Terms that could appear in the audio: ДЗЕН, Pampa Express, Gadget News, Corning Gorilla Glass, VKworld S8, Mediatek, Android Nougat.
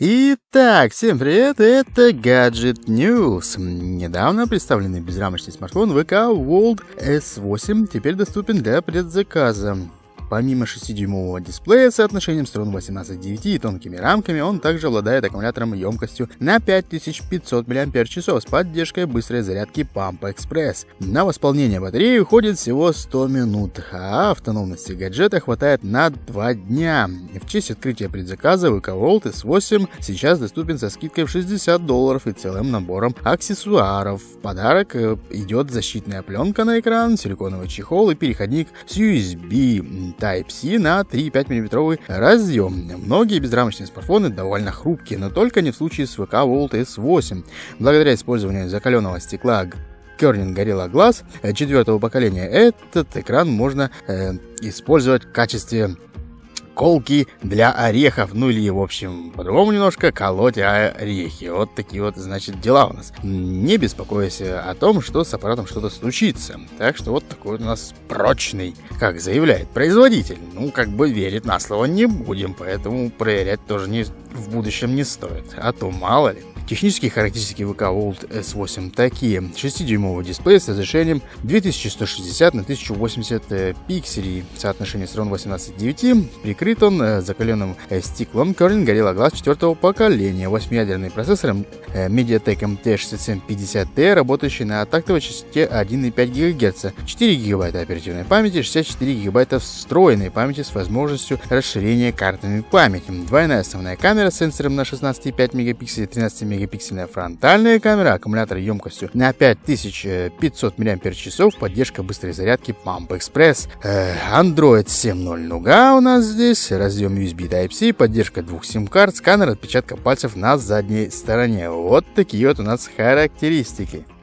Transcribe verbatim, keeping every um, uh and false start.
Итак, всем привет, это Gadget News. Недавно представленный безрамочный смартфон VKworld эс восемь теперь доступен для предзаказа. Помимо шестидюймового дисплея с соотношением сторон восемнадцать к девяти и тонкими рамками, он также обладает аккумулятором емкостью на пять тысяч пятьсот мАч с поддержкой быстрой зарядки Pampa Express. На восполнение батареи уходит всего сто минут, а автономности гаджета хватает на два дня. В честь открытия предзаказа VKworld эс восемь сейчас доступен со скидкой в шестьдесят долларов и целым набором аксессуаров. В подарок идет защитная пленка на экран, силиконовый чехол и переходник с ю эс би Type-C на три и пять десятых миллиметровый разъем. Многие безрамочные смартфоны довольно хрупкие, но только не в случае с VKworld эс восемь. Благодаря использованию закаленного стекла Corning Gorilla Glass четвертого поколения этот экран можно э, использовать в качестве колки для орехов, ну или, в общем, по-другому немножко колоть орехи. Вот такие вот, значит, дела у нас. Не беспокойся о том, что с аппаратом что-то случится. Так что вот такой у нас прочный, как заявляет производитель. Ну, как бы верить на слово не будем, поэтому проверять тоже не, в будущем не стоит, а то мало ли. Технические характеристики VKworld эс восемь такие. шестидюймовый дисплей с разрешением две тысячи сто шестьдесят на тысячу восемьдесят пикселей, соотношение сторон восемнадцать к девяти, прикрыт он закаленным стеклом Corning Gorilla Glass четвертого поколения, восьмиядерный процессор Mediatek эм тэ шесть тысяч семь сто пятьдесят ти, работающий на тактовой частоте один и пять десятых гигагерца, четыре гигабайта оперативной памяти, шестьдесят четыре гигабайта встроенной памяти с возможностью расширения картами памяти, двойная основная камера с сенсором на шестнадцать и пять десятых мегапикселей, тринадцать мегапикселей, мегапиксельная фронтальная камера, аккумулятор емкостью на пять тысяч пятьсот мАч, поддержка быстрой зарядки Pampa Express, э, Android семь ноль Nougat у нас здесь, разъем ю эс би Type-C, поддержка двух сим-карт, сканер отпечатка пальцев на задней стороне. Вот такие вот у нас характеристики.